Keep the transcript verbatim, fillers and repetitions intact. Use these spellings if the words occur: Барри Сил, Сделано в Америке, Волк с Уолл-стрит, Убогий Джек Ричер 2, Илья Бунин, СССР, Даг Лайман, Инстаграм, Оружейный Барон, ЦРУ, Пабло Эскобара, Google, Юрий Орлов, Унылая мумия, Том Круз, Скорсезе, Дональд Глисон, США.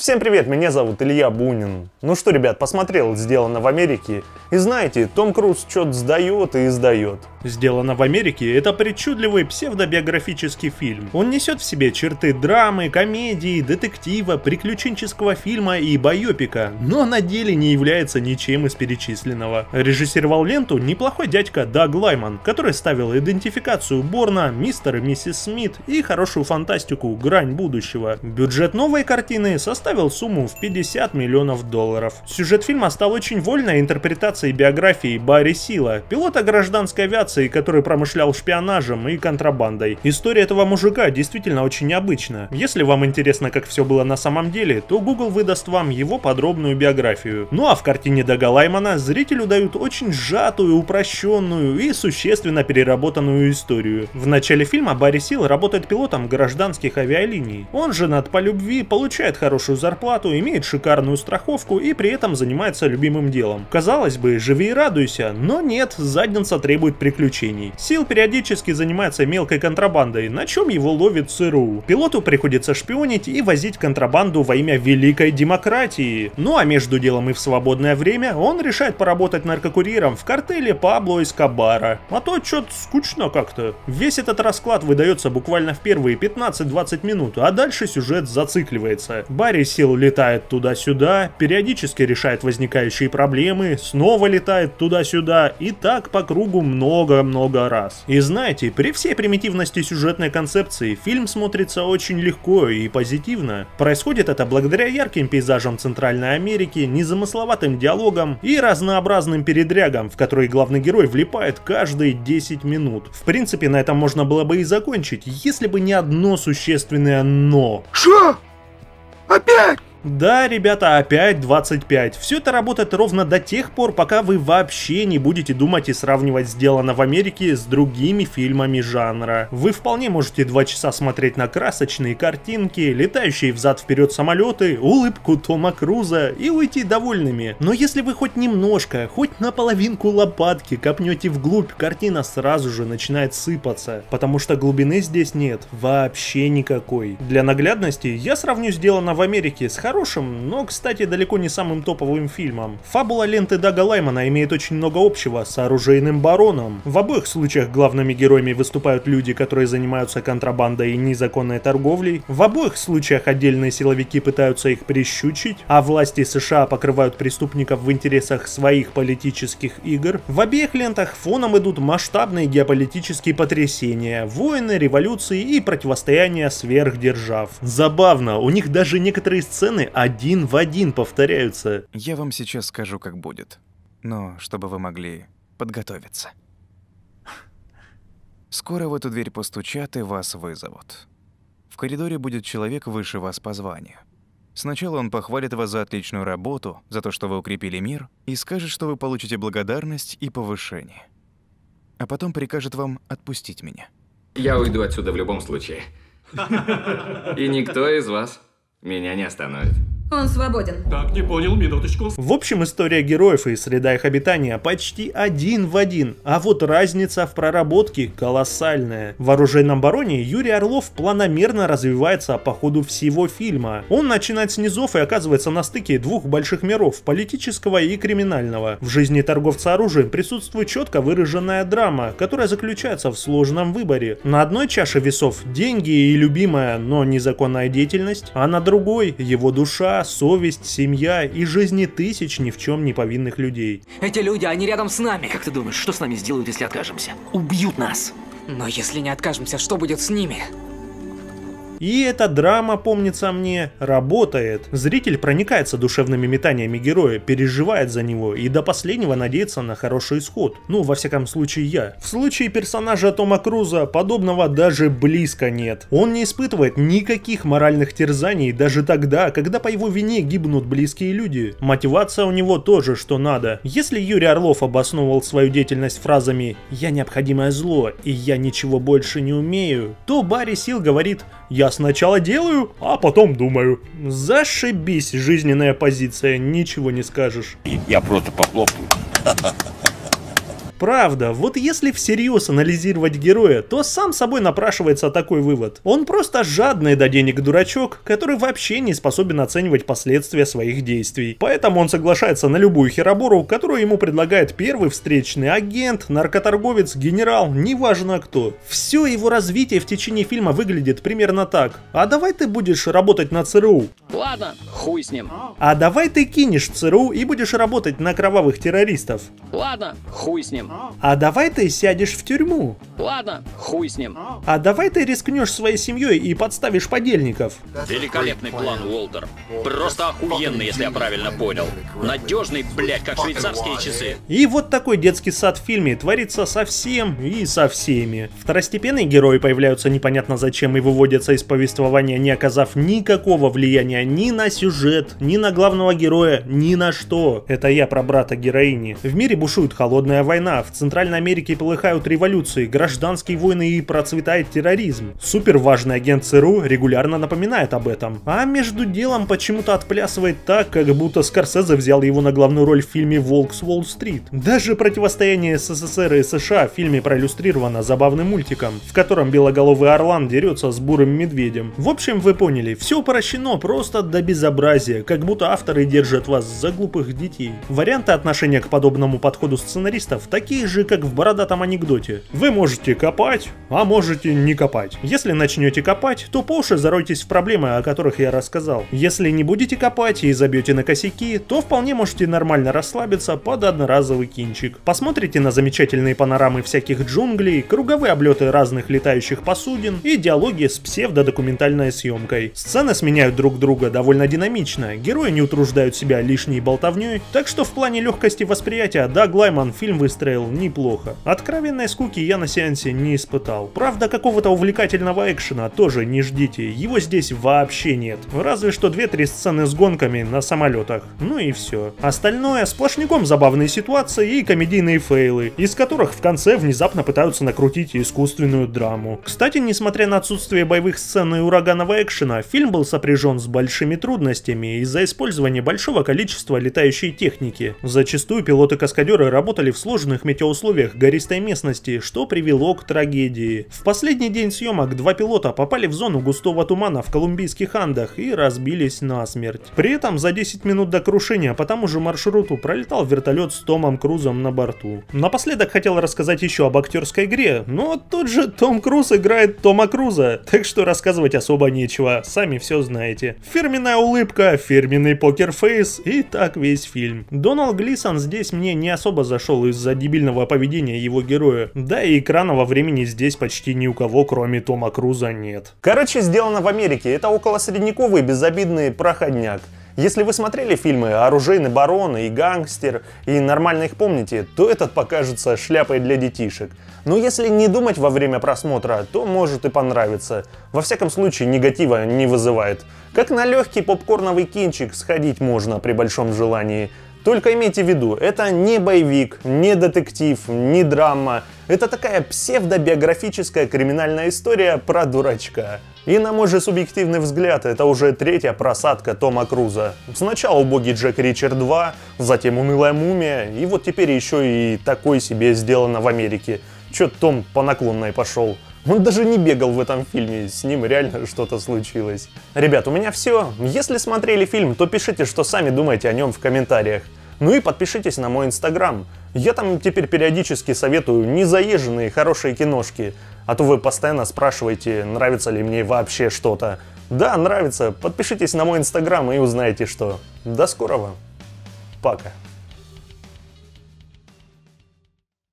Всем привет, меня зовут Илья Бунин. Ну что, ребят, посмотрел «Сделано в Америке» и знаете, Том Круз что-то сдает и сдает. «Сделано в Америке» — это причудливый псевдобиографический фильм. Он несет в себе черты драмы, комедии, детектива, приключенческого фильма и байопика, но на деле не является ничем из перечисленного. Режиссировал ленту неплохой дядька Даг Лайман, который ставил «Идентификацию Борна», «Мистер и миссис Смит» и хорошую фантастику «Грань будущего». Бюджет новой картины составил сумму в пятьдесят миллионов долларов. Сюжет фильма стал очень вольной интерпретацией биографии Барри Сила, пилота гражданской авиации, который промышлял шпионажем и контрабандой. История этого мужика действительно очень необычна. Если вам интересно, как все было на самом деле, то Google выдаст вам его подробную биографию. Ну а в картине Дага Лаймана зрителю дают очень сжатую, упрощенную и существенно переработанную историю. В начале фильма Барри Сил работает пилотом гражданских авиалиний. Он женат по любви, получает хорошую зарплату, имеет шикарную страховку и при этом занимается любимым делом. Казалось бы, живи и радуйся, но нет, задница требует приключений. Сил периодически занимается мелкой контрабандой, на чем его ловит ЦРУ. Пилоту приходится шпионить и возить контрабанду во имя великой демократии. Ну а между делом и в свободное время он решает поработать наркокурьером в картеле Пабло Эскобара. А то что-то скучно как-то. Весь этот расклад выдается буквально в первые пятнадцать-двадцать минут, а дальше сюжет зацикливается. Барри Сил летает туда-сюда, периодически решает возникающие проблемы, снова летает туда-сюда и так по кругу много-много раз. И знаете, при всей примитивности сюжетной концепции фильм смотрится очень легко и позитивно. Происходит это благодаря ярким пейзажам Центральной Америки, незамысловатым диалогам и разнообразным передрягам, в которые главный герой влипает каждые десять минут. В принципе, на этом можно было бы и закончить, если бы не одно существенное «но». Что? Опять? Да, ребята, опять двадцать пять. Все это работает ровно до тех пор, пока вы вообще не будете думать и сравнивать «Сделано в Америке» с другими фильмами жанра. Вы вполне можете два часа смотреть на красочные картинки, летающие взад-вперед самолеты, улыбку Тома Круза и уйти довольными. Но если вы хоть немножко, хоть наполовинку лопатки копнете вглубь, картина сразу же начинает сыпаться, потому что глубины здесь нет вообще никакой. Для наглядности я сравню «Сделано в Америке» с хорошим, но, кстати, далеко не самым топовым фильмом. Фабула ленты Дага Лаймана имеет очень много общего с «Оружейным бароном». В обоих случаях главными героями выступают люди, которые занимаются контрабандой и незаконной торговлей. В обоих случаях отдельные силовики пытаются их прищучить, а власти США покрывают преступников в интересах своих политических игр. В обеих лентах фоном идут масштабные геополитические потрясения, войны, революции и противостояния сверхдержав. Забавно, у них даже некоторые сцены один в один повторяются. Я вам сейчас скажу, как будет, но чтобы вы могли подготовиться. Скоро в эту дверь постучат и вас вызовут. В коридоре будет человек выше вас по званию. Сначала он похвалит вас за отличную работу, за то, что вы укрепили мир, и скажет, что вы получите благодарность и повышение. А потом прикажет вам отпустить меня. Я уйду отсюда в любом случае. И никто из вас меня не остановит. Он свободен. Так, не понял, минуточку. В общем, история героев и среда их обитания почти один в один, а вот разница в проработке колоссальная. В «Оружейном бароне» Юрий Орлов планомерно развивается по ходу всего фильма. Он начинает с низов и оказывается на стыке двух больших миров, политического и криминального. В жизни торговца оружием присутствует четко выраженная драма, которая заключается в сложном выборе. На одной чаше весов деньги и любимая, но незаконная деятельность, а на другой его душа, совесть, семья и жизни тысяч ни в чем не повинных людей. Эти люди, они рядом с нами. Как ты думаешь, что с нами сделают, если откажемся? Убьют нас. Но если не откажемся, что будет с ними? И эта драма, помнится мне, работает. Зритель проникается душевными метаниями героя, переживает за него и до последнего надеется на хороший исход. Ну, во всяком случае, я. В случае персонажа Тома Круза подобного даже близко нет. Он не испытывает никаких моральных терзаний даже тогда, когда по его вине гибнут близкие люди. Мотивация у него тоже что надо. Если Юрий Орлов обосновывал свою деятельность фразами «я необходимое зло» и «я ничего больше не умею», то Барри Сил говорит «я сначала делаю, а потом думаю». Зашибись, жизненная позиция, ничего не скажешь. Я просто похлопаю. Правда, вот если всерьез анализировать героя, то сам собой напрашивается такой вывод. Он просто жадный до денег дурачок, который вообще не способен оценивать последствия своих действий. Поэтому он соглашается на любую херобору, которую ему предлагает первый встречный агент, наркоторговец, генерал, неважно кто. Все его развитие в течение фильма выглядит примерно так. А давай ты будешь работать на ЦРУ? Ладно, хуй с ним. А давай ты кинешь ЦРУ и будешь работать на кровавых террористов? Ладно, хуй с ним. А давай ты сядешь в тюрьму? Ладно, хуй с ним. А давай ты рискнешь своей семьей и подставишь подельников? Великолепный план, Уолтер. Просто охуенный, если я правильно понял. Надежный, блядь, как швейцарские часы. И вот такой детский сад в фильме творится со всем и со всеми. Второстепенные герои появляются непонятно зачем и выводятся из повествования, не оказав никакого влияния ни на сюжет, ни на главного героя, ни на что. Это я про брата героини. В мире бушует холодная война. В Центральной Америке полыхают революции, гражданские войны и процветает терроризм. Суперважный агент ЦРУ регулярно напоминает об этом. А между делом почему-то отплясывает так, как будто Скорсезе взял его на главную роль в фильме «Волк с Уолл-стрит». Даже противостояние СССР и США в фильме проиллюстрировано забавным мультиком, в котором белоголовый орлан дерется с бурым медведем. В общем, вы поняли, все упрощено просто до безобразия, как будто авторы держат вас за глупых детей. Варианты отношения к подобному подходу сценаристов такие Такие же, как в бородатом анекдоте. Вы можете копать, а можете не копать. Если начнете копать, то по уши заройтесь в проблемы, о которых я рассказал. Если не будете копать и забьете на косяки, то вполне можете нормально расслабиться под одноразовый кинчик. Посмотрите на замечательные панорамы всяких джунглей, круговые облеты разных летающих посудин и диалоги с псевдодокументальной съемкой. Сцены сменяют друг друга довольно динамично, герои не утруждают себя лишней болтовней, так что в плане легкости восприятия Даг Лайман фильм выстроил неплохо. Откровенной скуки я на сеансе не испытал. Правда, какого-то увлекательного экшена тоже не ждите, его здесь вообще нет. Разве что две-три сцены с гонками на самолетах. Ну и все. Остальное сплошняком забавные ситуации и комедийные фейлы, из которых в конце внезапно пытаются накрутить искусственную драму. Кстати, несмотря на отсутствие боевых сцен и ураганного экшена, фильм был сопряжен с большими трудностями из-за использования большого количества летающей техники. Зачастую пилоты-каскадеры работали в сложных местах, метеоусловиях гористой местности, что привело к трагедии. В последний день съемок два пилота попали в зону густого тумана в колумбийских Андах и разбились насмерть. При этом за десять минут до крушения по тому же маршруту пролетал вертолет с Томом Крузом на борту. Напоследок хотел рассказать еще об актерской игре, но тот же Том Круз играет Тома Круза, так что рассказывать особо нечего, сами все знаете. Фирменная улыбка, фирменный покерфейс и так весь фильм. Дональд Глисон здесь мне не особо зашел из-за дебильного поведения его героя. Да и экрана во времени здесь почти ни у кого, кроме Тома Круза, нет. Короче, «Сделано в Америке» — это околосредняковый безобидный проходняк. Если вы смотрели фильмы «Оружейный барон» и «Гангстер» и нормально их помните, то этот покажется шляпой для детишек. Но если не думать во время просмотра, то может и понравится. Во всяком случае, негатива не вызывает. Как на легкий попкорновый кинчик сходить можно при большом желании. Только имейте в виду, это не боевик, не детектив, не драма. Это такая псевдобиографическая криминальная история про дурачка. И на мой же субъективный взгляд, это уже третья просадка Тома Круза. Сначала «Убогий Джек Ричер два», затем «Унылая мумия», и вот теперь еще и такой себе «Сделано в Америке». Чё-то Том по наклонной пошел. Он даже не бегал в этом фильме, с ним реально что-то случилось. Ребят, у меня все. Если смотрели фильм, то пишите, что сами думаете о нем в комментариях. Ну и подпишитесь на мой инстаграм. Я там теперь периодически советую незаезженные хорошие киношки. А то вы постоянно спрашиваете, нравится ли мне вообще что-то. Да, нравится. Подпишитесь на мой инстаграм и узнаете что. До скорого. Пока.